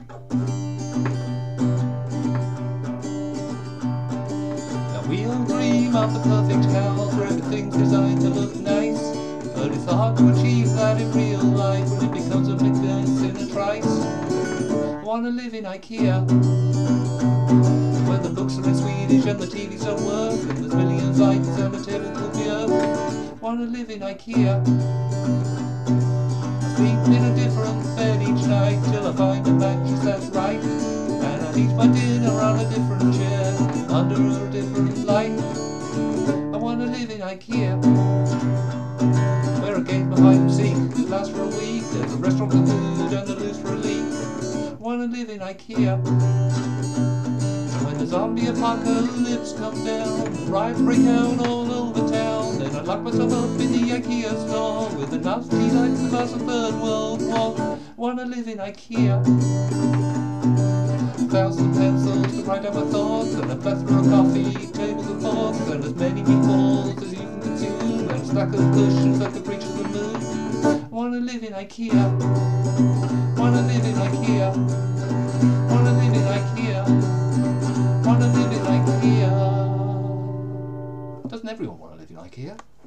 Now we'll dream of the perfect house where everything's designed to look nice, but it's hard to achieve that in real life when it becomes a business in a trice. Wanna live in Ikea, where the books are in Swedish and the TVs don't work, and there's millions of items and the table will be up. Wanna live in Ikea, sleep in a different bed each night till I find a mattress that's right, and I eat my dinner on a different chair under a different light. I wanna live in Ikea, where a game behind the sink that lasts for a week, there's a restaurant with food and the loose for a leak. Wanna live in Ikea. Zombie apocalypse come down, riots break out all over town, then I lock myself up in the Ikea store with the nasty lights of us a third world war. Wanna live in Ikea, 1,000 pencils to write down my thoughts, and a plethora of coffee, tables and forks, and as many meatballs as you can consume, and a stack of cushions that the preachers will move. Wanna live in Ikea, wanna live in Ikea, wanna live in Ikea. Wanna live in Ikea? Doesn't everyone want to live in Ikea?